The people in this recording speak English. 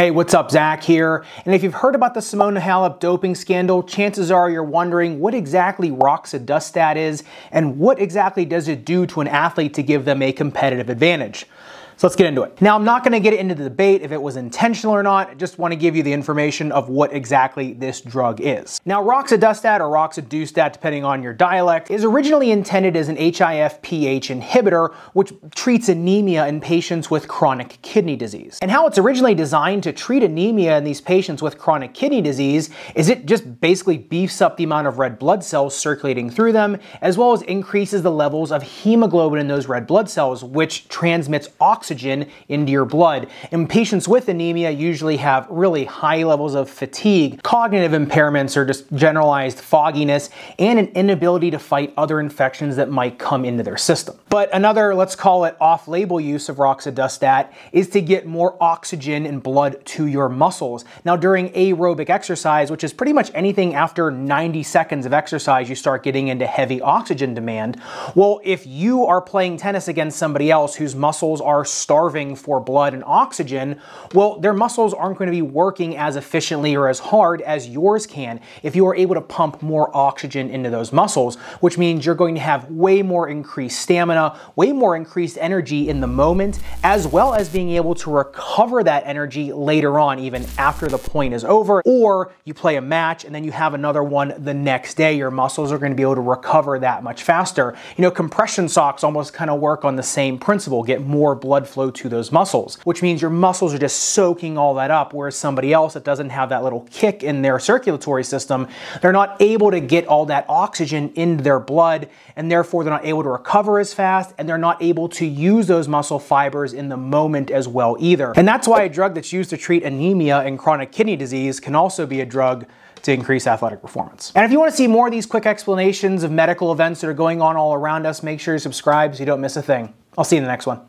Hey, what's up? Zach here. And if you've heard about the Simona Halep doping scandal, chances are you're wondering what exactly Roxadustat is and what exactly does it do to an athlete to give them a competitive advantage. So let's get into it. Now, I'm not going to get into the debate if it was intentional or not. I just want to give you the information of what exactly this drug is. Now, Roxadustat, or Roxadustat, depending on your dialect, is originally intended as an HIF-PH inhibitor, which treats anemia in patients with chronic kidney disease. And how it's originally designed to treat anemia in these patients with chronic kidney disease is it just basically beefs up the amount of red blood cells circulating through them, as well as increases the levels of hemoglobin in those red blood cells, which transmits oxygen into your blood. And patients with anemia usually have really high levels of fatigue, cognitive impairments, or just generalized fogginess, and an inability to fight other infections that might come into their system. But another, let's call it off-label use of Roxadustat, is to get more oxygen and blood to your muscles. Now, during aerobic exercise, which is pretty much anything after 90 seconds of exercise, you start getting into heavy oxygen demand. Well, if you are playing tennis against somebody else whose muscles are starving for blood and oxygen, well, their muscles aren't going to be working as efficiently or as hard as yours can if you are able to pump more oxygen into those muscles, which means you're going to have way more increased stamina, way more increased energy in the moment, as well as being able to recover that energy later on, even after the point is over, or you play a match and then you have another one the next day. Your muscles are going to be able to recover that much faster. You know, compression socks almost kind of work on the same principle, get more blood flow to those muscles, which means your muscles are just soaking all that up, whereas somebody else that doesn't have that little kick in their circulatory system, they're not able to get all that oxygen into their blood, and therefore they're not able to recover as fast, and they're not able to use those muscle fibers in the moment as well either. And that's why a drug that's used to treat anemia and chronic kidney disease can also be a drug to increase athletic performance. And if you want to see more of these quick explanations of medical events that are going on all around us, make sure you subscribe so you don't miss a thing. I'll see you in the next one.